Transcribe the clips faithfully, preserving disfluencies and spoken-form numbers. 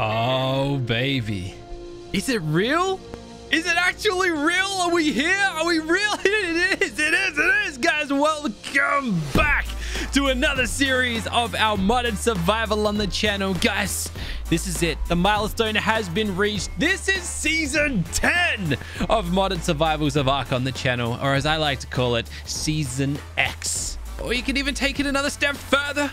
Oh, baby. Is it real? Is it actually real? Are we here? Are we real? It is. It is. It is, guys. Welcome back to another series of our modded survival on the channel. Guys, this is it. The milestone has been reached. This is season ten of modded survivals of Ark on the channel, or as I like to call it, season X. Or you can even take it another step further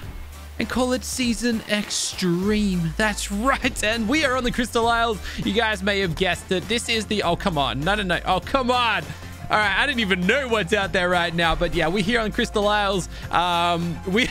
and call it season extreme. That's right, and we are on the Crystal Isles. You guys may have guessed it. This is the oh come on no no no oh come on all right, I didn't even know what's out there right now, but yeah, we're here on Crystal Isles. Um, we,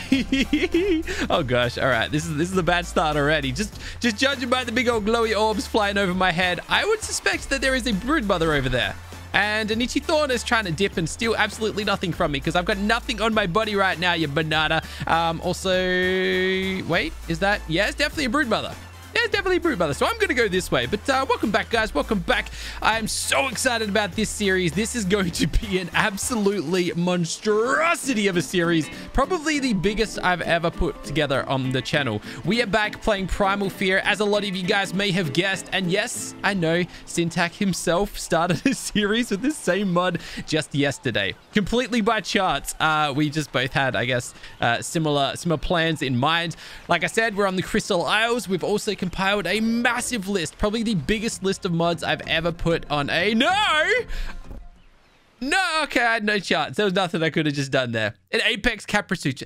oh gosh, all right, this is this is a bad start already. Just just judging by the big old glowy orbs flying over my head, I would suspect that there is a Broodmother over there. And an Ichthyornis is trying to dip and steal absolutely nothing from me because I've got nothing on my body right now, you banana. Um, also, wait, is that? Yeah, it's definitely a Broodmother. Yeah, it's definitely a Broodmother. So I'm going to go this way. But uh, welcome back, guys. Welcome back. I am so excited about this series. This is going to be an absolutely monstrosity of a series. Probably the biggest I've ever put together on the channel. We are back playing Primal Fear, as a lot of you guys may have guessed. And yes, I know Syntac himself started a series with this same mod just yesterday. Completely by chance. Uh, we just both had, I guess, uh, similar, similar plans in mind. Like I said, we're on the Crystal Isles. We've also compiled a massive list. Probably the biggest list of mods I've ever put on a... No! No, okay, I had no chance. There was nothing I could have just done there. An Apex Capra suture.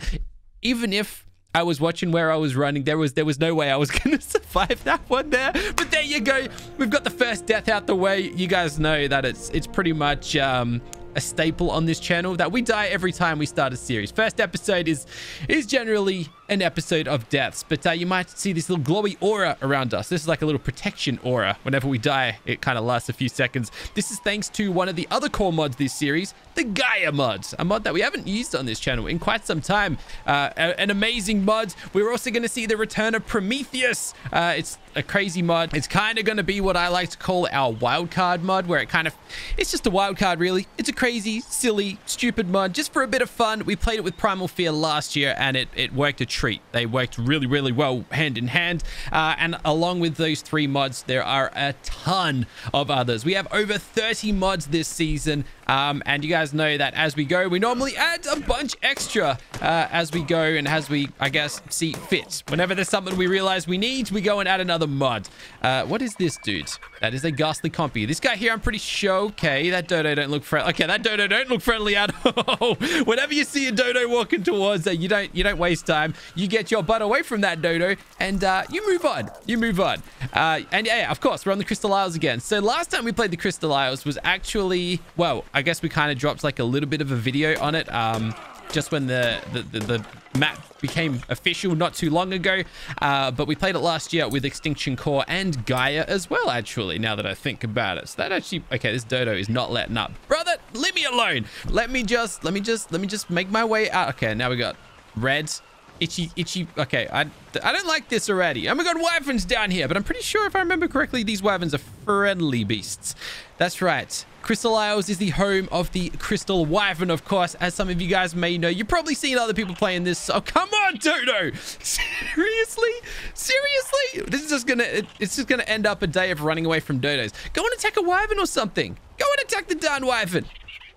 Even if I was watching where I was running, there was there was no way I was going to survive that one there. But there you go. We've got the first death out the way. You guys know that it's it's pretty much um, a staple on this channel that we die every time we start a series. First episode is is generally an episode of deaths. But uh, you might see this little glowy aura around us. This is like a little protection aura. Whenever we die, it kind of lasts a few seconds. This is thanks to one of the other core mods this series, the Gaia mods, a mod that we haven't used on this channel in quite some time. Uh, an amazing mod. We're also going to see the return of Prometheus. Uh, it's a crazy mod. It's kind of going to be what I like to call our wildcard mod, where it kind of, it's just a wildcard really. It's a crazy, silly, stupid mod just for a bit of fun. We played it with Primal Fear last year and it, it worked a treat. They worked really, really well hand in hand. Uh, and along with those three mods, there are a ton of others. We have over thirty mods this season. Um, and you guys know that as we go, we normally add a bunch extra uh, as we go and as we, I guess, see fit. Whenever there's something we realize we need, we go and add another mod. Uh, what is this, dude? That is a ghastly compy. This guy here, I'm pretty sure. Okay, that dodo don't look friendly. Okay, that dodo don't look friendly at all. Whenever you see a dodo walking towards her, you don't, you don't waste time. You get your butt away from that dodo and uh, you move on. You move on. Uh, and yeah, of course, we're on the Crystal Isles again. So last time we played the Crystal Isles was actually, well, I I guess we kind of dropped like a little bit of a video on it um, just when the, the, the, the map became official not too long ago. Uh, but we played it last year with Extinction Core and Gaia as well, actually, now that I think about it. So that actually, okay, this dodo is not letting up. Brother, leave me alone. Let me just, let me just, let me just make my way out. Okay, now we got reds. Itchy, itchy. Okay, I, I don't like this already. And we got wyverns down here, but I'm pretty sure if I remember correctly, these wyverns are friendly beasts. That's right. Crystal Isles is the home of the Crystal Wyvern, of course, as some of you guys may know. You've probably seen other people playing this. Oh, come on, dodo! Seriously? Seriously? This is just gonna, it, it's just gonna end up a day of running away from dodos. Go and attack a wyvern or something. Go and attack the darn wyvern.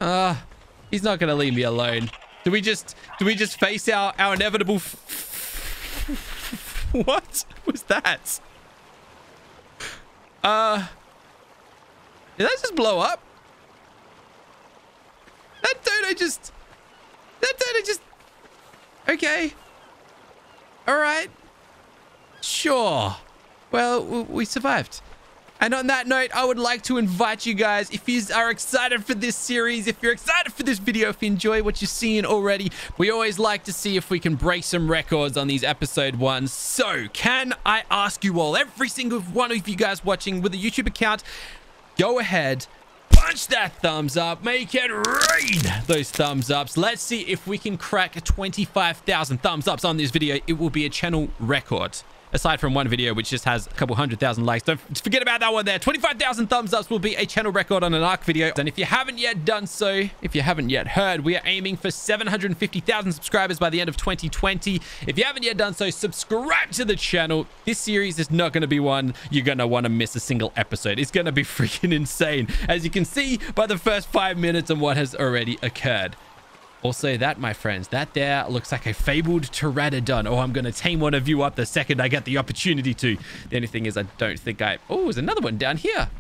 Ah, uh, he's not gonna leave me alone. Do we just, do we just face our, our inevitable... F what was that? Uh, did that just blow up? That dodo just... That dodo just... Okay. All right. Sure. Well, we survived. And on that note, I would like to invite you guys, if you are excited for this series, if you're excited for this video, if you enjoy what you're seeing already, we always like to see if we can break some records on these episode ones. So can I ask you all, every single one of you guys watching with a YouTube account, go ahead, punch that thumbs up, make it rain those thumbs ups. Let's see if we can crack twenty-five thousand thumbs ups on this video. It will be a channel record. aside from one video which just has a couple hundred thousand likes. Don't forget about that one there. twenty-five thousand thumbs ups will be a channel record on an ARC video. And if you haven't yet done so, if you haven't yet heard, we are aiming for seven hundred fifty thousand subscribers by the end of twenty twenty. If you haven't yet done so, subscribe to the channel. This series is not going to be one you're going to want to miss a single episode. It's going to be freaking insane, as you can see by the first five minutes and what has already occurred. Also, that, my friends, that there looks like a fabled pteranodon. Oh, I'm going to tame one of you up the second I get the opportunity to. The only thing is, I don't think I... Oh, there's another one down here.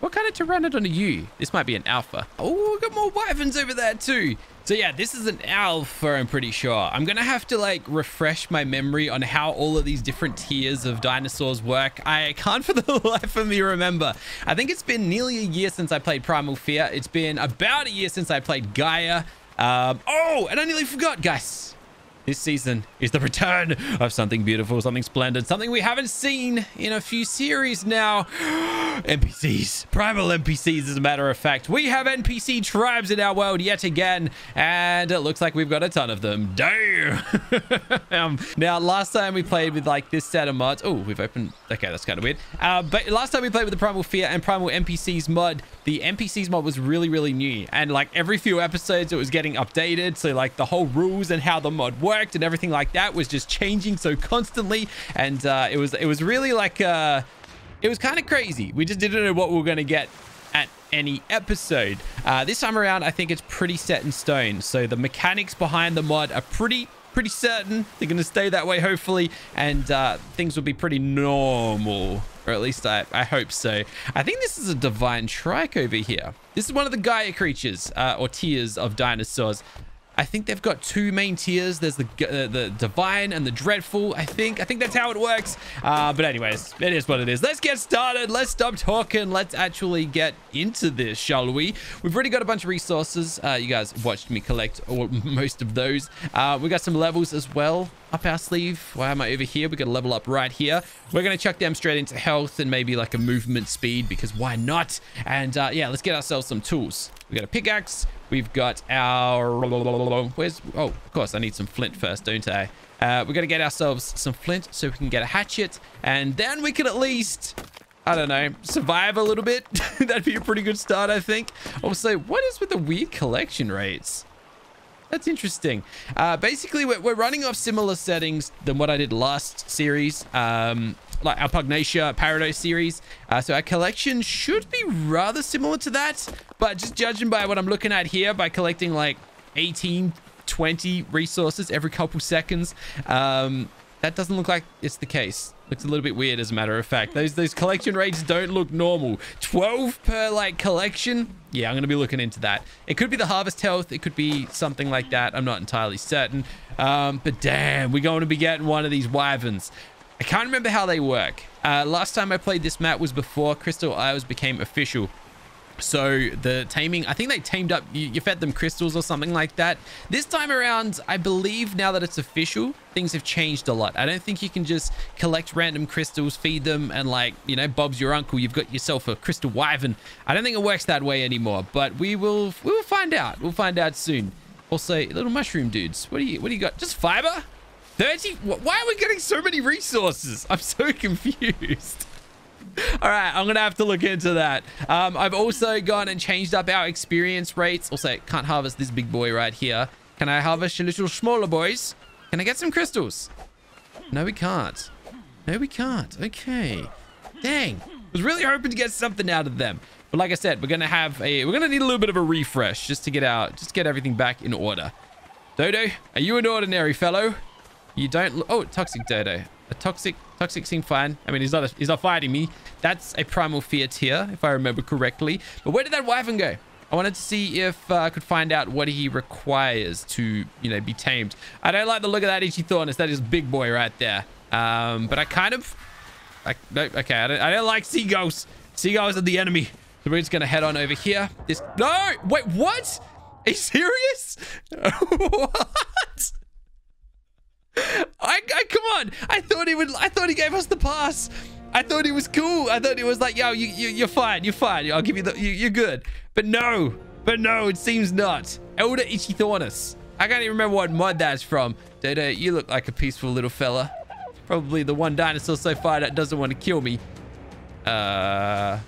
What kind of pteranodon are you? This might be an alpha. Oh, we've got more wyverns over there too. So yeah, this is an alpha, I'm pretty sure. I'm going to have to like refresh my memory on how all of these different tiers of dinosaurs work. I can't for the life of me remember. I think it's been nearly a year since I played Primal Fear. It's been about a year since I played Gaia. Um, oh, and I nearly forgot, guys. This season is the return of something beautiful, something splendid, something we haven't seen in a few series now. N P Cs, primal N P Cs, as a matter of fact. We have N P C tribes in our world yet again, and it looks like we've got a ton of them. Damn. um, now, last time we played with like this set of mods. Oh, we've opened. Okay, that's kind of weird. Uh, but last time we played with the Primal Fear and Primal N P Cs mod, the N P Cs mod was really, really new. And like every few episodes, it was getting updated. So like the whole rules and how the mod works and everything like that was just changing so constantly, and uh it was it was really like uh it was kind of crazy. We just didn't know what we were going to get at any episode. Uh this time around, I think it's pretty set in stone, so the mechanics behind the mod are pretty pretty certain. They're going to stay that way, hopefully, and uh things will be pretty normal, or at least I, I hope so. I think this is a divine trike over here. This is one of the Gaia creatures, uh, or tiers of dinosaurs. I think they've got two main tiers. There's the uh, the divine and the dreadful. I think I think that's how it works. Uh, but anyways, it is what it is. Let's get started. Let's stop talking. Let's actually get into this, shall we? We've already got a bunch of resources. Uh, you guys watched me collect all, most of those. Uh, we got some levels as well up our sleeve. Why am I over here? We got a level up right here. We're gonna chuck them straight into health and maybe like a movement speed, because why not? And uh, yeah, let's get ourselves some tools. We got a pickaxe. We've got our... Where's... Oh, of course, I need some flint first, don't I? Uh, we're going to get ourselves some flint so we can get a hatchet. And then we can at least, I don't know, survive a little bit. That'd be a pretty good start, I think. Also, what is with the weird collection rates? That's interesting. Uh, basically, we're, we're running off similar settings than what I did last series. Um... like our Pugnacia Paradise series, uh, so our collection should be rather similar to that, but just judging by what I'm looking at here, by collecting like eighteen, twenty resources every couple seconds, um, that doesn't look like it's the case. Looks a little bit weird, as a matter of fact. Those those collection rates don't look normal. twelve per like collection. Yeah, I'm going to be looking into that. It could be the harvest health. It could be something like that. I'm not entirely certain. Um, but damn, we're going to be getting one of these wyverns. I can't remember how they work. Uh, last time I played this map was before Crystal Isles became official. So the taming, I think they tamed up, you, you fed them crystals or something like that. This time around, I believe now that it's official, things have changed a lot. I don't think you can just collect random crystals, feed them, and like, you know, Bob's your uncle, you've got yourself a crystal wyvern. I don't think it works that way anymore, but we will, we will find out. We'll find out soon. Also, little mushroom dudes, what do you, what do you got? Just fiber? thirty? Why are we getting so many resources? I'm so confused. All right, I'm gonna have to look into that. Um, I've also gone and changed up our experience rates. Also, can't harvest this big boy right here. Can I harvest a little smaller boys? Can I get some crystals? No, we can't. No, we can't. Okay. Dang. I was really hoping to get something out of them. But like I said, we're gonna have a, we're gonna need a little bit of a refresh just to get out, just get everything back in order. Dodo, are you an ordinary fellow? You don't... Oh, toxic dodo. A toxic... Toxic seemed fine. I mean, he's not a, he's not fighting me. That's a Primal Fear tier, if I remember correctly. But where did that wyvern go? I wanted to see if uh, I could find out what he requires to, you know, be tamed. I don't like the look of that Ichthyornis. That is big boy right there. Um, but I kind of... I, no, okay, I don't, I don't like seagulls. Seagulls are the enemy. So we're just going to head on over here. This... No! Wait, what? Are you serious? What? I, I come on! I thought he would. I thought he gave us the pass. I thought he was cool. I thought he was like, yo, you, you, you're fine. You're fine. I'll give you the. You, you're good. But no, but no, it seems not. Elder Ichthyornis. I can't even remember what mod that's from. Dodo, you look like a peaceful little fella. Probably the one dinosaur so far that doesn't want to kill me. Uh,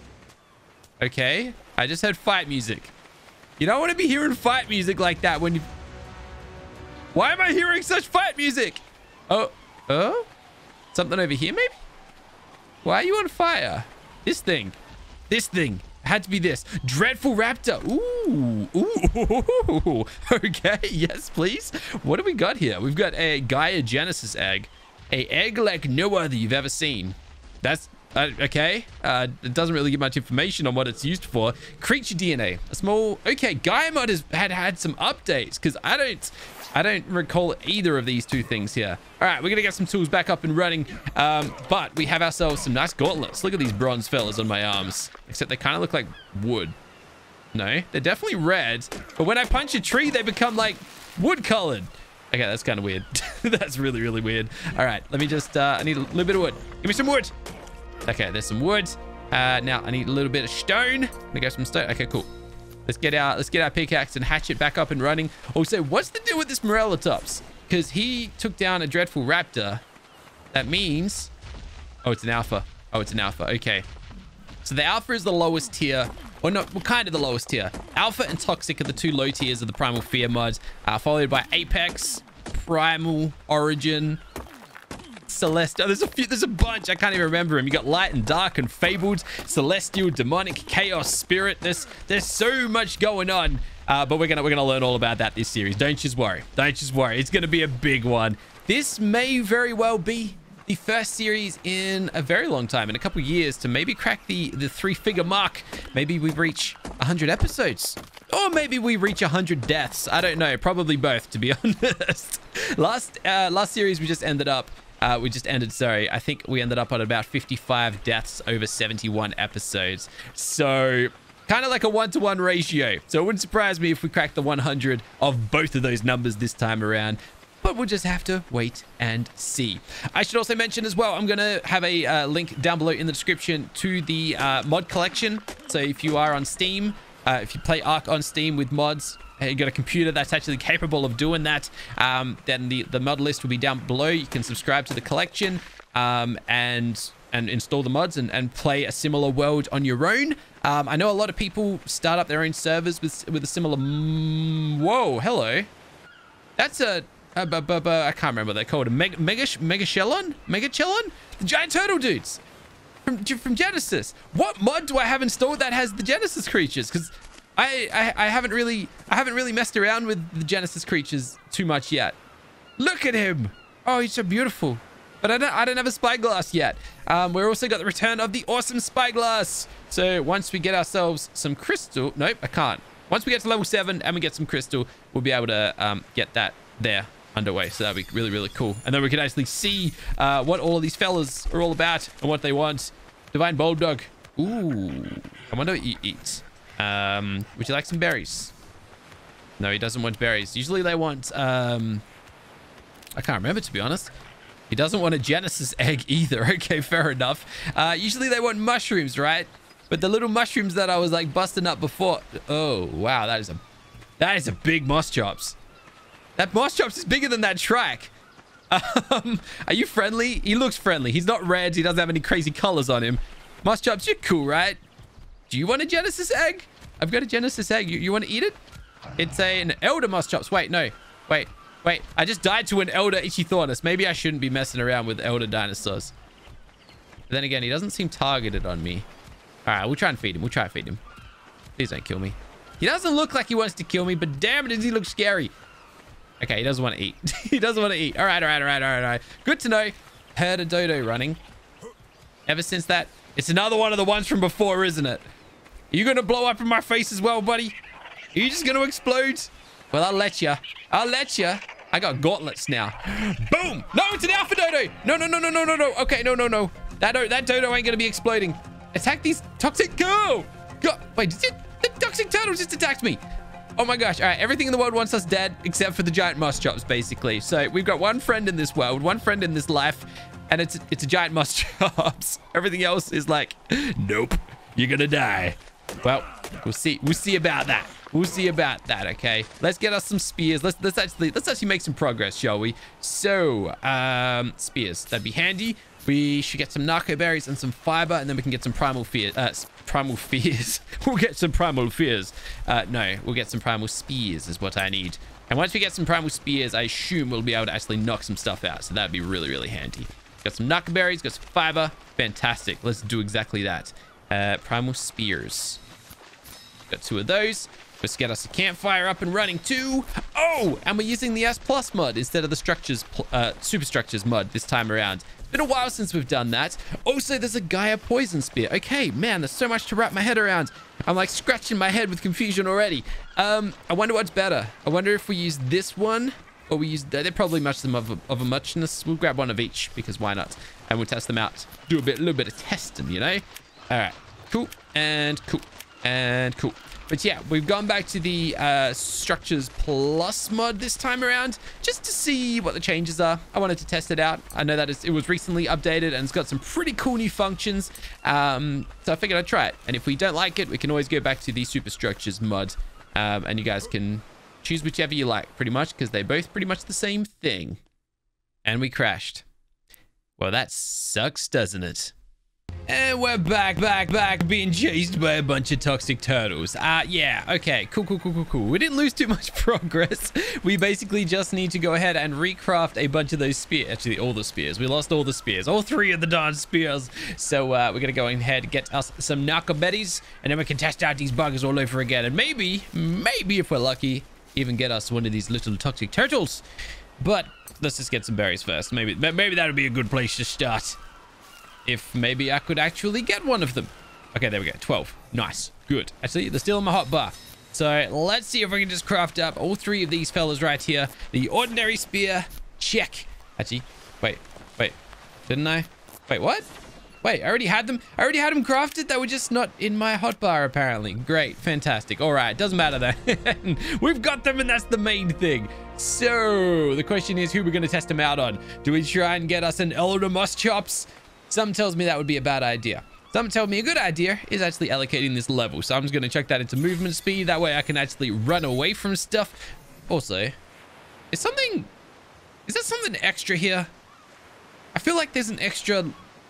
okay. I just heard fight music. You don't want to be hearing fight music like that when you... Why am I hearing such fight music? Oh, oh? Something over here, maybe? Why are you on fire? This thing. This thing. It had to be this. Dreadful raptor. Ooh. Ooh. Okay. Yes, please. What do we got here? We've got a Gaia Genesis egg. A egg like no other you've ever seen. That's... Uh, okay. Uh, it doesn't really give much information on what it's used for. Creature D N A. A small... Okay. Gaia mod has had, had some updates because I don't... I don't recall either of these two things here. All right, we're gonna get some tools back up and running, um, but we have ourselves some nice gauntlets. Look at these bronze fellas on my arms, except they kind of look like wood. No, they're definitely red, but when I punch a tree, they become like wood colored. Okay, that's kind of weird. That's really, really weird. All right, let me just, uh, I need a little bit of wood. Give me some wood. Okay, there's some wood. Uh, now I need a little bit of stone. Let me get some stone. Okay, cool. Let's get our let's get our pickaxe and hatchet back up and running. Also, what's the deal with this Morellotops? Because he took down a dreadful raptor. That means, oh, it's an alpha. Oh, it's an alpha. Okay, so the alpha is the lowest tier, or not? Well, kind of the lowest tier. Alpha and toxic are the two low tiers of the Primal Fear mods, uh, followed by Apex, Primal, Origin, Celestial. There's a few. There's a bunch. I can't even remember them. You got light and dark and fabled, celestial, demonic, chaos, spirit. There's there's so much going on. Uh, but we're gonna we're gonna learn all about that this series. Don't just worry. Don't just worry. It's gonna be a big one. This may very well be the first series in a very long time, in a couple years, to maybe crack the the three figure mark. Maybe we reach one hundred episodes, or maybe we reach one hundred deaths. I don't know. Probably both, to be honest. Last uh, last series we just ended up. Uh, we just ended, sorry. I think we ended up on about fifty-five deaths over seventy-one episodes. So kind of like a one-to-one ratio. So it wouldn't surprise me if we cracked the one hundred of both of those numbers this time around. But we'll just have to wait and see. I should also mention as well, I'm going to have a uh, link down below in the description to the uh, mod collection. So if you are on Steam, uh, if you play Ark on Steam with mods, you got a computer that's actually capable of doing that, um, then the, the mod list will be down below. You can subscribe to the collection um, and and install the mods and, and play a similar world on your own. Um, I know a lot of people start up their own servers with with a similar... Mm, whoa, hello. That's a... a, a, a, a I can't remember what they're called. A Meg, Megash, Megachelon? Megachelon? The giant turtle dudes from, from Genesis. What mod do I have installed that has the Genesis creatures? Because... I, I I haven't really I haven't really messed around with the Genesis creatures too much yet. Look at him! Oh, he's so beautiful. But I don't I don't have a spyglass yet. Um, we're also got the return of the awesome spyglass. So once we get ourselves some crystal, nope, I can't. Once we get to level seven and we get some crystal, we'll be able to um, get that there underway. So that'd be really really cool. And then we can actually see uh, what all of these fellas are all about and what they want. Divine Bulldog. Ooh, I wonder what you eat. Um, would you like some berries? No, he doesn't want berries. Usually they want, um, I can't remember, to be honest. He doesn't want a Genesis egg either. Okay, fair enough. Uh, usually they want mushrooms, right? But the little mushrooms that I was like busting up before. Oh, wow. That is a, that is a big Moschops. That Moschops is bigger than that track. Um, are you friendly? He looks friendly. He's not red. He doesn't have any crazy colors on him. Moschops, you're cool, right? Do you want a Genesis egg? I've got a Genesis egg. You, you want to eat it? It's a, an Elder Moschops. Wait, no. Wait, wait. I just died to an Elder Ichthyornis. Maybe I shouldn't be messing around with Elder dinosaurs. But then again, he doesn't seem targeted on me. All right, we'll try and feed him. We'll try and feed him. Please don't kill me. He doesn't look like he wants to kill me, but damn it, does he look scary. Okay, he doesn't want to eat. He doesn't want to eat. All right, all right, all right, all right, all right. Good to know. Heard a dodo running. Ever since that, it's another one of the ones from before, isn't it? Are you going to blow up in my face as well, buddy? Are you just going to explode? Well, I'll let you. I'll let you. I got gauntlets now. Boom! No, it's an alpha dodo! No, no, no, no, no, no, no. Okay, no, no, no. That, that dodo ain't going to be exploding. Attack these toxic... Go! Go! Wait, did it, the toxic turtle just attacked me. Oh, my gosh. All right, everything in the world wants us dead, except for the giant Moschops, basically. So we've got one friend in this world, one friend in this life, and it's, it's a giant Moschops. Everything else is like, nope, you're going to die. Well, we'll see. We'll see about that. We'll see about that, okay? Let's get us some spears. Let's let's actually let's actually make some progress, shall we? So, um, spears. That'd be handy. We should get some narco berries and some fiber, and then we can get some primal fear. Uh, primal fears. We'll get some primal fears. Uh, no, we'll get some primal spears is what I need. And once we get some primal spears, I assume we'll be able to actually knock some stuff out. So that'd be really, really handy. Got some narco berries, got some fiber. Fantastic. Let's do exactly that. Uh, primal spears. Got two of those. Let's get us a campfire up and running too. Oh, and we're using the S plus mod instead of the structures, uh, superstructures mod this time around. It's been a while since we've done that. Also, there's a Gaia poison spear. Okay, man, there's so much to wrap my head around. I'm like scratching my head with confusion already. Um, I wonder what's better. I wonder if we use this one or we use that. They're probably much of a, of a muchness. We'll grab one of each because why not? And we'll test them out. Do a bit, a little bit of testing, you know? All right, cool and cool and cool. But yeah, we've gone back to the uh, Structures Plus mod this time around just to see what the changes are. I wanted to test it out. I know that it's, it was recently updated and it's got some pretty cool new functions. Um, so I figured I'd try it. And if we don't like it, we can always go back to the Superstructures mod. Um, and you guys can choose whichever you like pretty much because they're both pretty much the same thing. And we crashed. Well, that sucks, doesn't it? And we're back, back, back, being chased by a bunch of toxic turtles. Uh, yeah, okay, cool, cool, cool, cool, cool. We didn't lose too much progress. We basically just need to go ahead and recraft a bunch of those spears. Actually, all the spears. We lost all the spears. All three of the darn spears. So uh, we're going to go ahead and get us some narcoberries, and then we can test out these buggers all over again. And maybe, maybe if we're lucky, even get us one of these little toxic turtles. But let's just get some berries first. Maybe, maybe that would be a good place to start. If maybe I could actually get one of them. Okay, there we go. twelve. Nice. Good. Actually, they're still in my hot bar. So let's see if we can just craft up all three of these fellas right here. The ordinary spear. Check. Actually, wait. Wait. Didn't I? Wait, what? Wait, I already had them. I already had them crafted. They were just not in my hot bar, apparently. Great. Fantastic. All right. Doesn't matter, though. We've got them, and that's the main thing. So the question is who we're going to test them out on. Do we try and get us an Elder Moschops? Some tells me that would be a bad idea. Some tell me a good idea is actually allocating this level. So I'm just going to chuck that into movement speed. That way I can actually run away from stuff. Also, is something... Is there something extra here? I feel like there's an extra...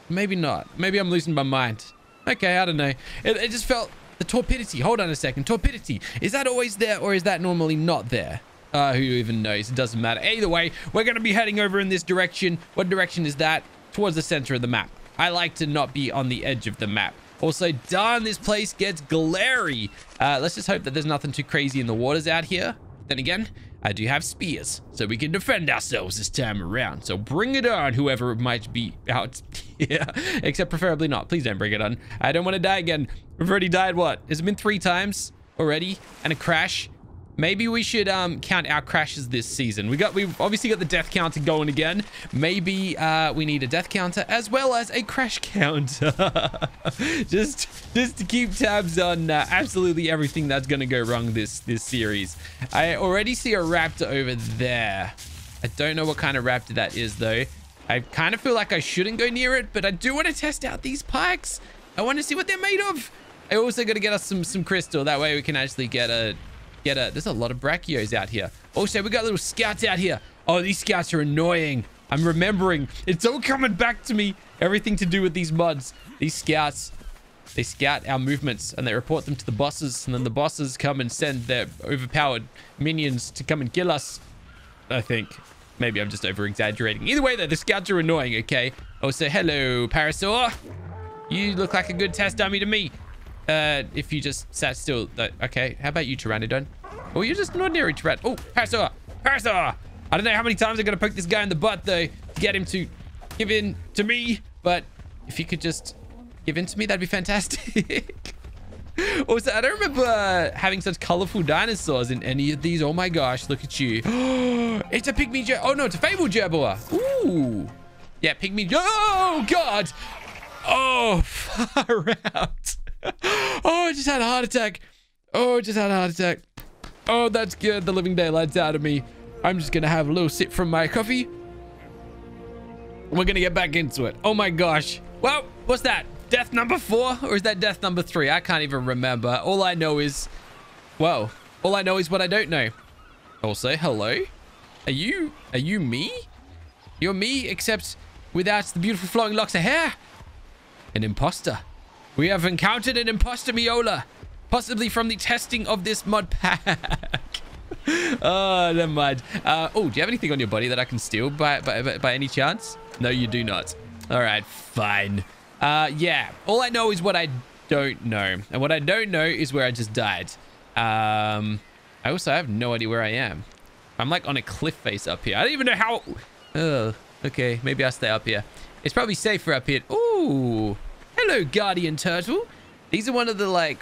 Maybe not. Maybe I'm losing my mind. Okay, I don't know. It, it just felt... The torpidity. Hold on a second. Torpidity. Is that always there or is that normally not there? Uh, who even knows? It doesn't matter. Either way, we're going to be heading over in this direction. What direction is that? Towards the center of the map. I like to not be on the edge of the map. Also, darn, this place gets glary. Uh, let's just hope that there's nothing too crazy in the waters out here. Then again, I do have spears, so we can defend ourselves this time around. So bring it on, whoever it might be out here. Except preferably not. Please don't bring it on. I don't want to die again. We've already died, what? It's been three times already and a crash. Maybe we should um, count our crashes this season. We got, we've obviously got the death counter going again. Maybe uh, we need a death counter as well as a crash counter. just, just to keep tabs on uh, absolutely everything that's going to go wrong this, this series. I already see a raptor over there. I don't know what kind of raptor that is, though. I kind of feel like I shouldn't go near it, but I do want to test out these pikes. I want to see what they're made of. I also got to get us some, some crystal. That way we can actually get a... Get a, there's a lot of brachios out here. Also, we got little scouts out here. Oh, these scouts are annoying. I'm remembering. It's all coming back to me. Everything to do with these mods. These scouts, they scout our movements and they report them to the bosses. And then the bosses come and send their overpowered minions to come and kill us. I think. Maybe I'm just over-exaggerating. Either way, though, the scouts are annoying, okay? Also, hello, Barazora. You look like a good test dummy to me. Uh, if you just sat still. Uh, okay, how about you, Pteranodon? Oh, you're just an ordinary Pteranodon. Oh, Barazora! Barazora! I don't know how many times I'm going to poke this guy in the butt, though, to get him to give in to me. But if you could just give in to me, that'd be fantastic. Also, I don't remember uh, having such colorful dinosaurs in any of these. Oh, my gosh, look at you. It's a pygmy Jerboa. Oh, no, it's a fabled Jerboa. Ooh. Yeah, pygmy. Oh, God. Oh, far out. Oh, I just had a heart attack. Oh, I just had a heart attack. Oh, that's good. The living daylights out of me. I'm just going to have a little sip from my coffee. We're going to get back into it. Oh, my gosh. Well, what's that? Death number four? Or is that death number three? I can't even remember. All I know is... Whoa. All I know is what I don't know. Also, hello. Are you... Are you me? You're me, except without the beautiful flowing locks of hair. An imposter. We have encountered an imposter, MEOLA. Possibly from the testing of this mod pack. Oh, never mind. Uh, oh, do you have anything on your body that I can steal by, by, by any chance? No, you do not. All right, fine. Uh, yeah, all I know is what I don't know. And what I don't know is where I just died. Um, I also have no idea where I am. I'm like on a cliff face up here. I don't even know how... Oh, okay. Maybe I'll stay up here. It's probably safer up here. Ooh. Hello, Guardian Turtle. These are one of the, like...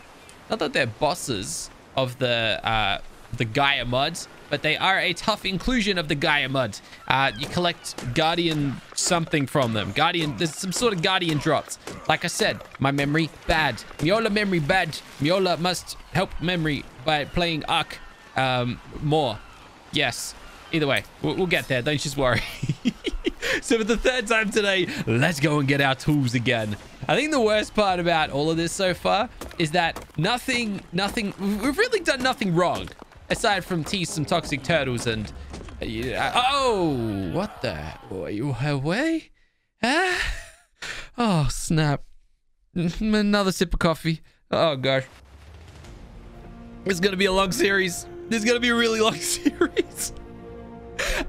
Not that they're bosses of the... Uh, the Gaia mods, but they are a tough inclusion of the Gaia mod. Uh, you collect Guardian something from them. Guardian, there's some sort of Guardian drops. Like I said, my memory bad. MEOLA memory bad. MEOLA must help memory by playing Ark um, more. Yes. Either way, we'll, we'll get there. Don't just worry. So for the third time today, let's go and get our tools again. I think the worst part about all of this so far is that nothing, nothing, we've really done nothing wrong. Aside from tease some toxic turtles and... Uh, oh! What the... Are you away? Huh? Oh, snap. Another sip of coffee. Oh, gosh. It's going to be a long series. This is going to be a really long series.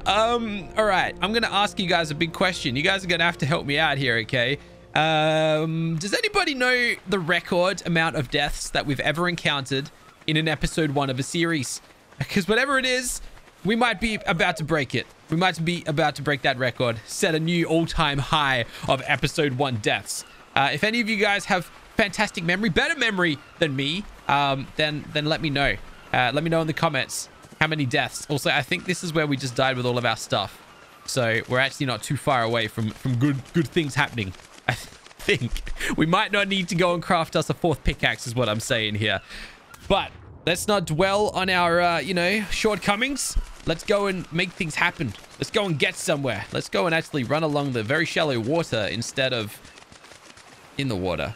um, all right. I'm going to ask you guys a big question. You guys are going to have to help me out here, okay? Um, does anybody know the record amount of deaths that we've ever encountered in an episode one of a series? Because whatever it is, we might be about to break it. We might be about to break that record, set a new all-time high of episode one deaths. Uh, if any of you guys have fantastic memory, better memory than me, um, then, then let me know. Uh, let me know in the comments how many deaths. Also, I think this is where we just died with all of our stuff. So we're actually not too far away from, from good, good things happening. I think we might not need to go and craft us a fourth pickaxe is what I'm saying here. But let's not dwell on our, uh, you know, shortcomings. Let's go and make things happen. Let's go and get somewhere. Let's go and actually run along the very shallow water instead of in the water.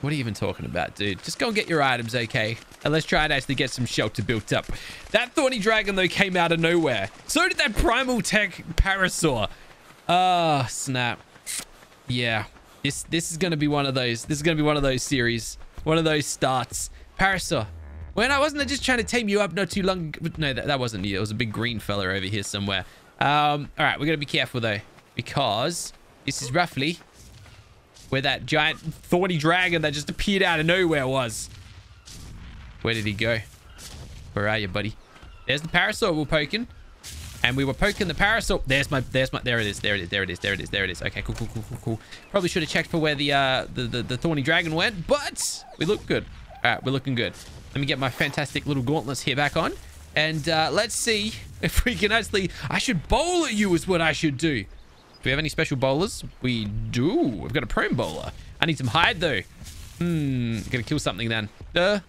What are you even talking about, dude? Just go and get your items, okay? And let's try and actually get some shelter built up. That thorny dragon, though, came out of nowhere. So did that primal tech Barazora. Oh, snap. Yeah. This, this is going to be one of those. This is going to be one of those series. One of those starts. Barazora, when I wasn't I just trying to tame you up not too long? No, that, that wasn't you. It was a big green fella over here somewhere. Um, all right, we're gonna be careful though, because this is roughly where that giant thorny dragon that just appeared out of nowhere was. Where did he go? Where are you, buddy? There's the Barazora we're poking, and we were poking the Barazora. There's my, there's my, there it is, there it is, there it is, there it is, there it is. Okay, cool, cool, cool, cool, cool. Probably should have checked for where the uh, the, the the thorny dragon went, but we look good. All right, we're looking good. Let me get my fantastic little gauntlets here back on. And uh, let's see if we can actually... I should bowl at you is what I should do. Do we have any special bowlers? We do. We've got a prone bowler. I need some hide, though. Hmm. Gonna kill something then. Uh,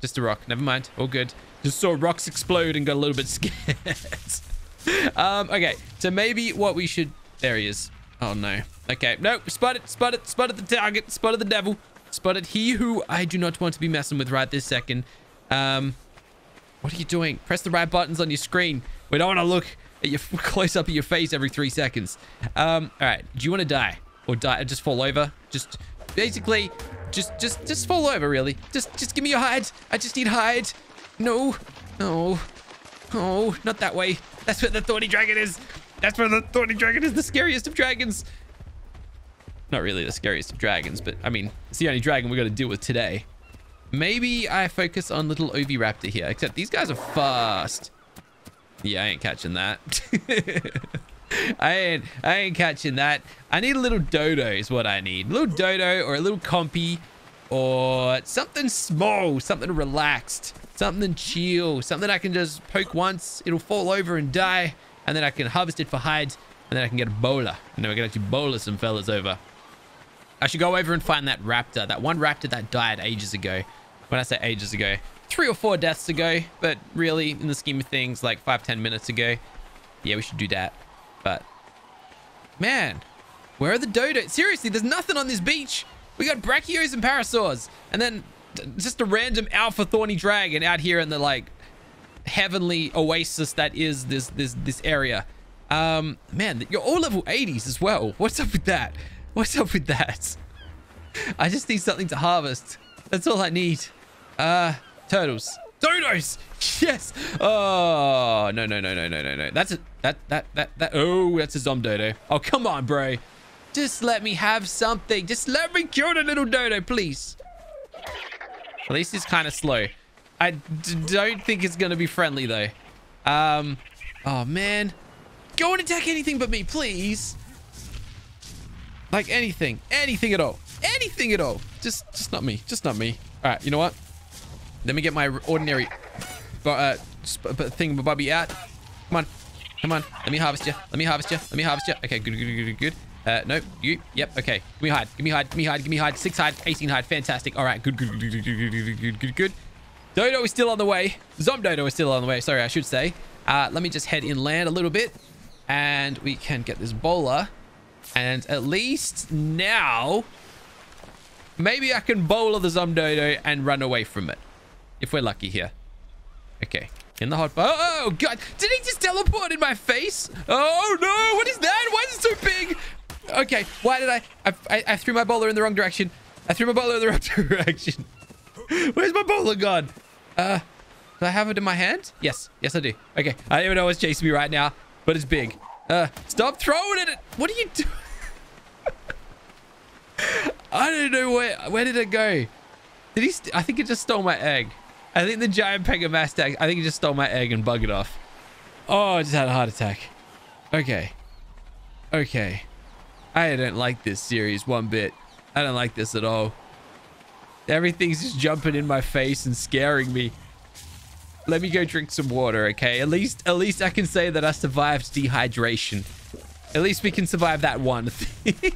just a rock. Never mind. All good. Just saw rocks explode and got a little bit scared. um, okay. So maybe what we should... There he is. Oh, no. Okay. No. Spotted. Spotted. Spotted the target. Spotted the devil. Spotted he who I do not want to be messing with right this second. Um, what are you doing? Press the right buttons on your screen. We don't want to look at your close up at your face every three seconds. Um, all right. Do you want to die or die? Just fall over. Just basically, just just just fall over. Really. Just just give me your hide. I just need hide. No, no, oh, not that way. That's where the thorny dragon is. That's where the thorny dragon is. The scariest of dragons. Not really the scariest of dragons, but I mean, it's the only dragon we're going to deal with today. Maybe I focus on little Oviraptor here, except these guys are fast. Yeah, I ain't catching that. I ain't, I ain't catching that. I need a little dodo is what I need. A little dodo or a little compy or something small, something relaxed, something chill, something I can just poke once. It'll fall over and die, and then I can harvest it for hides, and then I can get a bowler. And then we can actually bowler some fellas over. I should go over and find that raptor, that one raptor that died ages ago. When I say ages ago, three or four deaths ago, but really in the scheme of things, like five, ten minutes ago. Yeah, we should do that. But man, where are the dodo? Seriously, there's nothing on this beach. We got brachios and Barazora, and then just a random alpha thorny dragon out here in the like heavenly oasis that is this this this area. Um, man, you're all level eighties as well. What's up with that? What's up with that? I just need something to harvest. That's all I need. Uh, turtles. Dodos! Yes! Oh, no, no, no, no, no, no, no. That's a... That, that, that, that... Oh, that's a Zom Dodo. Oh, come on, bro. Just let me have something. Just let me cure the little Dodo, please. At least it's kind of slow. I d don't think it's going to be friendly, though. Um, oh, man. Go and attack anything but me, please. Like, anything. Anything at all. Anything at all. Just, just not me. Just not me. All right, you know what? Let me get my ordinary uh, thing-bubby out. Come on. Come on. Let me harvest you. Let me harvest you. Let me harvest you. Okay, good, good, good, good. Uh, nope. You. Yep. Okay. Give me hide. Give me hide. Give me hide. Give me hide. Six hide. eighteen hide. Fantastic. All right. Good, good, good, good, good, good, good, good, good. Dodo is still on the way. Zom Dodo is still on the way. Sorry, I should say. Uh, let me just head inland a little bit. And we can get this bowler. And at least now, maybe I can bowler the Zom Dodo and run away from it. If we're lucky here. Okay. In the hot... Oh, oh, God. Did he just teleport in my face? Oh, no. What is that? Why is it so big? Okay. Why did I... I, I, I threw my bowler in the wrong direction. I threw my bowler in the wrong direction. Where's my bowler gone? Uh, do I have it in my hand? Yes. Yes, I do. Okay. I don't even know what's chasing me right now, but it's big. Uh, stop throwing it. What are you doing? I don't know where... Where did it go? Did he... St I think it just stole my egg. I think the giant Pegomastax, I think he just stole my egg and bugged it off. Oh, I just had a heart attack. Okay. Okay. I don't like this series one bit. I don't like this at all. Everything's just jumping in my face and scaring me. Let me go drink some water, okay? At least, at least I can say that I survived dehydration. At least we can survive that one thing.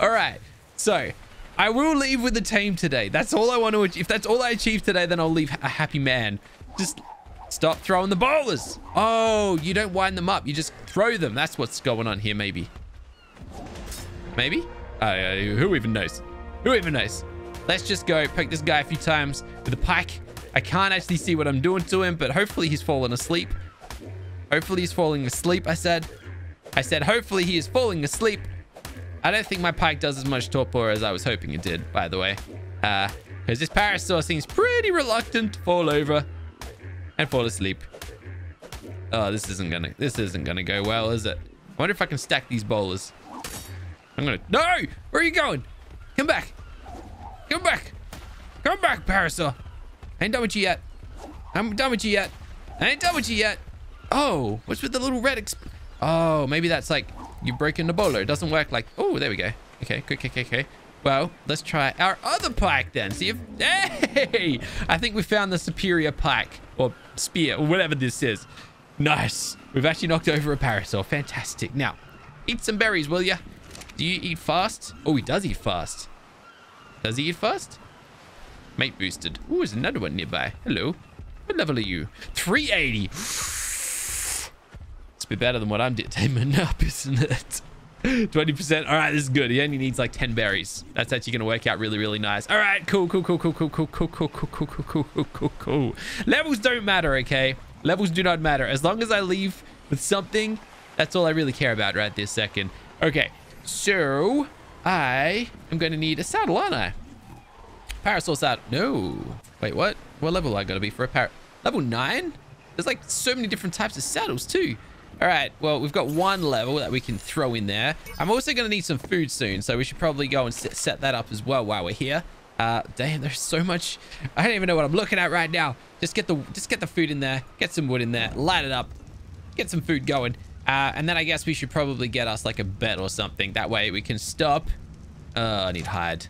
All right. So... I will leave with the tame today. That's all I want to achieve. If that's all I achieve today, then I'll leave a happy man. Just stop throwing the bowlers. Oh, you don't wind them up. You just throw them. That's what's going on here, maybe. Maybe? Uh, who even knows? Who even knows? Let's just go poke this guy a few times with a pike. I can't actually see what I'm doing to him, but hopefully he's fallen asleep. Hopefully he's falling asleep, I said. I said, hopefully he is falling asleep. I don't think my pike does as much torpor as I was hoping it did, by the way. Because uh, this Parasaur seems pretty reluctant to fall over and fall asleep. Oh, this isn't gonna this isn't gonna go well, is it? I wonder if I can stack these bowlers. I'm gonna No! Where are you going? Come back! Come back! Come back, Parasaur! I ain't done with you yet. I'm done with you yet. I ain't done with you yet. Oh, what's with the little red exp Oh, maybe that's like you've broken the bowler. It doesn't work like... Oh, there we go. Okay, okay, okay, okay. Well, let's try our other pike then. See if... Hey! I think we found the superior pike. Or spear. Or whatever this is. Nice. We've actually knocked over a Parasaur. Fantastic. Now, eat some berries, will ya? Do you eat fast? Oh, he does eat fast. Does he eat fast? Mate boosted. Oh, there's another one nearby. Hello. What level are you? three eighty. Be better than what I'm taming up, isn't it? twenty percent. All right, this is good. He only needs like ten berries. That's actually going to work out really, really nice. All right, cool, cool, cool, cool, cool, cool, cool, cool, cool, cool, cool, cool, cool, cool. Levels don't matter, okay? Levels do not matter. As long as I leave with something, that's all I really care about right this second. Okay, so I am going to need a saddle, aren't I? Parasaur saddle. No. Wait, what? What level am I going to be for a par... Level nine? There's like so many different types of saddles too. All right, well, we've got one level that we can throw in there. I'm also going to need some food soon, so we should probably go and set that up as well while we're here. Uh, damn, there's so much. I don't even know what I'm looking at right now. Just get the just get the food in there. Get some wood in there. Light it up. Get some food going. Uh, and then I guess we should probably get us like a bed or something. That way we can stop. Oh, I need hide.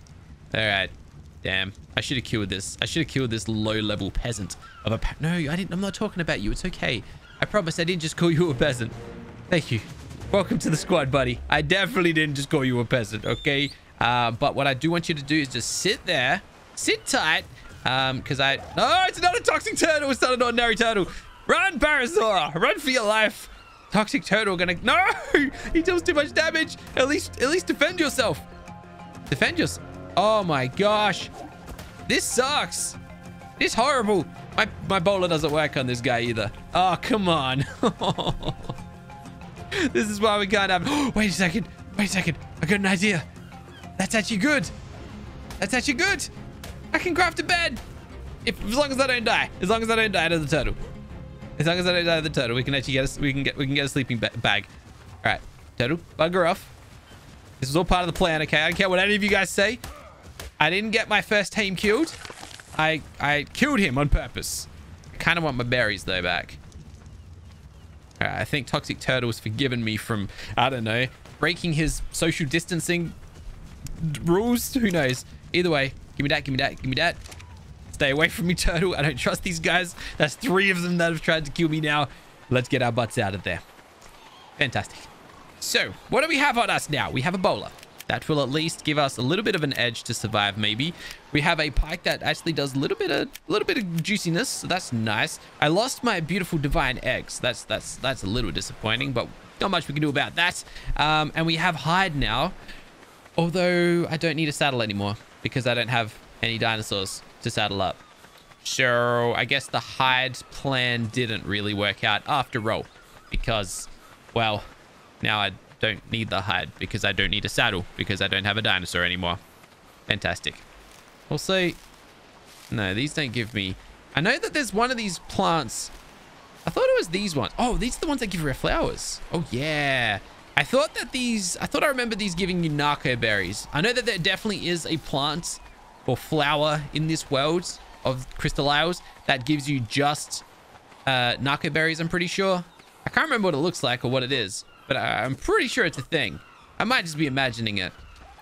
All right. Damn. I should have killed this. I should have killed this low-level peasant of a... No, I didn't. I'm not talking about you. It's okay. I promise I didn't just call you a peasant. Thank you. Welcome to the squad, buddy. I definitely didn't just call you a peasant, okay? Uh, but what I do want you to do is just sit there. Sit tight. Um, because I... No, it's not a toxic turtle. It's not an ordinary turtle. Run, Barazora. Run for your life. Toxic turtle gonna... No! He deals too much damage. At least, at least defend yourself. Defend yourself. Oh, my gosh. This sucks. This horrible. My, my bowler doesn't work on this guy either. Oh, come on. This is why we can't have... Oh, wait a second. Wait a second. I got an idea. That's actually good. That's actually good. I can craft a bed. If, as long as I don't die. As long as I don't die to the turtle. As long as I don't die to the turtle, we can actually get a, we can get we can get a sleeping ba bag. All right, turtle, bugger off. This is all part of the plan, okay? I don't care what any of you guys say. I didn't get my first tame killed. I I killed him on purpose. I kind of want my berries though back. All right, I think Toxic Turtle has forgiven me from, I don't know, breaking his social distancing rules. Who knows? Either way, give me that, give me that, give me that. Stay away from me, turtle. I don't trust these guys. That's three of them that have tried to kill me now. Let's get our butts out of there. Fantastic. So, what do we have on us now? We have a bowler. That will at least give us a little bit of an edge to survive, maybe. We have a pike that actually does a little bit of a little bit of juiciness, so that's nice. I lost my beautiful divine eggs. That's that's that's a little disappointing, but not much we can do about that. Um, and we have hide now. Although I don't need a saddle anymore because I don't have any dinosaurs to saddle up. So I guess the hide plan didn't really work out after all, because, well, now I don't need the hide because I don't need a saddle because I don't have a dinosaur anymore. Fantastic. Also, no, these don't give me... I know that there's one of these plants. I thought it was these ones. Oh, these are the ones that give you flowers. Oh, yeah. I thought that these... I thought I remember these giving you narco berries. I know that there definitely is a plant or flower in this world of Crystal Isles that gives you just uh, narco berries, I'm pretty sure. I can't remember what it looks like or what it is, but I I'm pretty sure it's a thing. I might just be imagining it.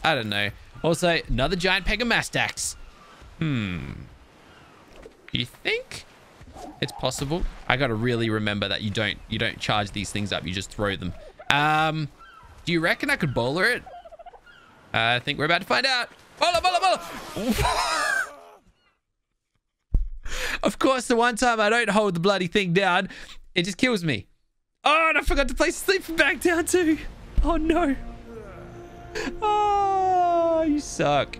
I don't know. Also, another giant Pegomastax. Hmm. Do you think it's possible? I got to really remember that you don't you don't charge these things up. You just throw them. Um, do you reckon I could bowler it? Uh, I think we're about to find out. Bowler, bowler, bowler. Of course, the one time I don't hold the bloody thing down, it just kills me. Oh, and I forgot to place the sleeping bag down too. Oh, no. Oh, you suck.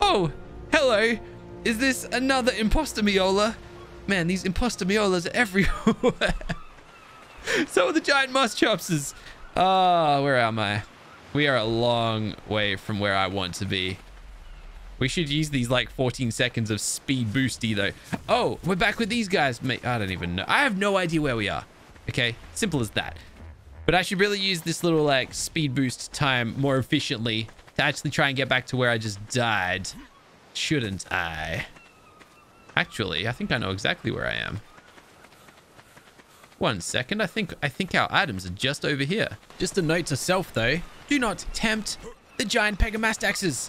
Oh, hello. Is this another imposter Meola? Man, these imposter Meolas are everywhere. So are the giant Moschopses. Oh, where am I? We are a long way from where I want to be. We should use these like fourteen seconds of speed boosty though. Oh, we're back with these guys, mate. I don't even know. I have no idea where we are. Okay, simple as that. But I should really use this little like speed boost time more efficiently to actually try and get back to where I just died. Shouldn't I? Actually, I think I know exactly where I am. One second. I think I think our items are just over here. Just a note to self though. Do not tempt the giant Pegomastaxes.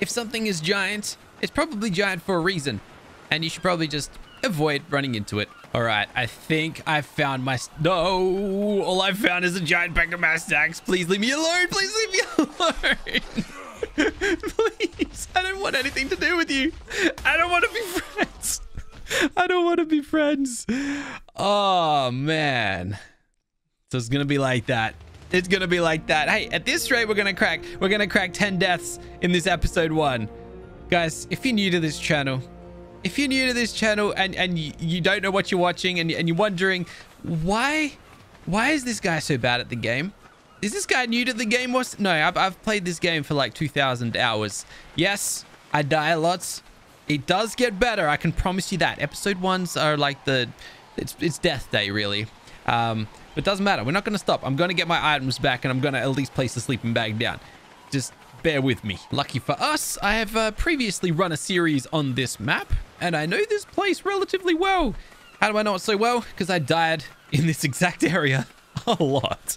If something is giant, it's probably giant for a reason. And you should probably just avoid running into it. All right, I think I found my... No, all I found is a giant Pegomastax. Please leave me alone. Please leave me alone. Please, I don't want anything to do with you. I don't want to be friends. I don't want to be friends. Oh, man. So it's going to be like that. It's going to be like that. Hey, at this rate, we're going to crack. We're going to crack ten deaths in this episode one. Guys, if you're new to this channel, if you're new to this channel and, and you, you don't know what you're watching and, and you're wondering, why why is this guy so bad at the game? Is this guy new to the game? What's, no, I've, I've played this game for like two thousand hours. Yes, I die a lot. It does get better. I can promise you that. Episode ones are like the... It's, it's death day, really. Um... But doesn't matter. We're not going to stop. I'm going to get my items back and I'm going to at least place the sleeping bag down. Just bear with me. Lucky for us, I have uh, previously run a series on this map and I know this place relatively well. How do I know it so well? Because I died in this exact area a lot.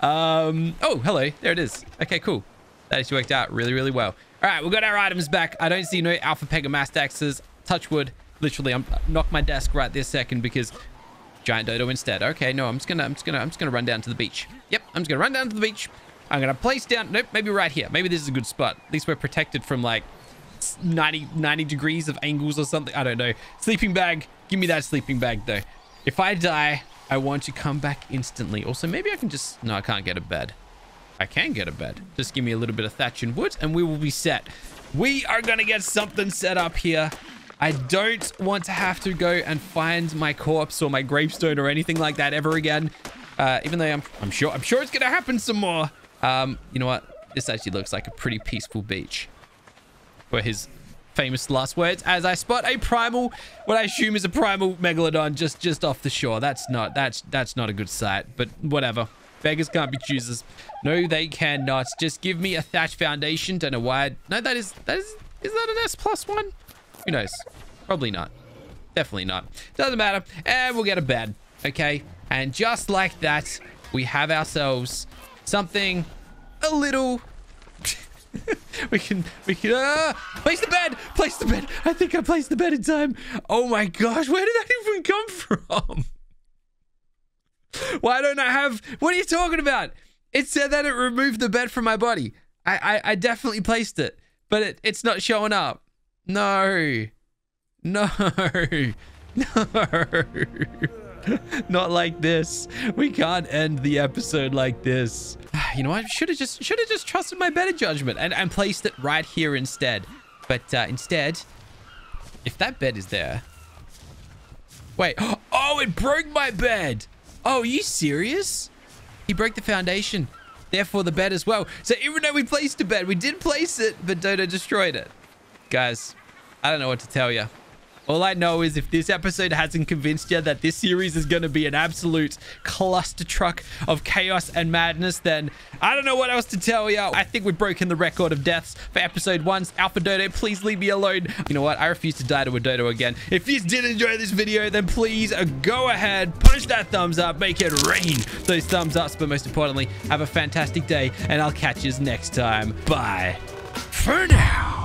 Um, oh, hello. There it is. Okay, cool. That actually worked out really, really well. All right, we've got our items back. I don't see no alpha Pegomastaxes. Touch wood. Literally, I'm knock my desk right this second because... Giant dodo instead. Okay, no, I'm just gonna, I'm just gonna, I'm just gonna run down to the beach. Yep, I'm just gonna run down to the beach. I'm gonna place down. Nope, maybe right here. Maybe this is a good spot. At least we're protected from like ninety, ninety degrees of angles or something. I don't know. Sleeping bag. Give me that sleeping bag though. If I die, I want to come back instantly. Also, maybe I can just. No, I can't get a bed. I can get a bed. Just give me a little bit of thatch and wood, and we will be set. We are gonna get something set up here. I don't want to have to go and find my corpse or my gravestone or anything like that ever again. Uh, even though I'm, I'm sure, I'm sure it's going to happen some more. Um, you know what? This actually looks like a pretty peaceful beach. Where his famous last words, as I spot a primal, what I assume is a primal megalodon just, just off the shore. That's not, that's, that's not a good sight, but whatever. Beggars can't be choosers. No, they cannot. Just give me a thatch foundation and a wide. No, that is, that is, is that an S plus one? Who knows? Probably not. Definitely not. Doesn't matter. And we'll get a bed. Okay. And just like that, we have ourselves something a little... we can... We can... Uh, place the bed! Place the bed! I think I placed the bed in time. Oh my gosh. Where did that even come from? Why don't I have... What are you talking about? It said that it removed the bed from my body. I, I, I definitely placed it. But it, it's not showing up. No. No. No. Not like this. We can't end the episode like this. You know, I should have just should have just trusted my better judgment and, and placed it right here instead. But uh, instead, if that bed is there... Wait. Oh, it broke my bed. Oh, are you serious? He broke the foundation. Therefore, the bed as well. So even though we placed a bed, we did place it, but Dodo destroyed it. Guys, I don't know what to tell you. All I know is if this episode hasn't convinced you that this series is going to be an absolute cluster truck of chaos and madness, then I don't know what else to tell you. I think we've broken the record of deaths for episode one's Alpha Dodo. Please leave me alone. You know what? I refuse to die to a Dodo again. If you did enjoy this video, then please go ahead, punch that thumbs up, make it rain those thumbs ups. But most importantly, have a fantastic day and I'll catch you next time. Bye for now.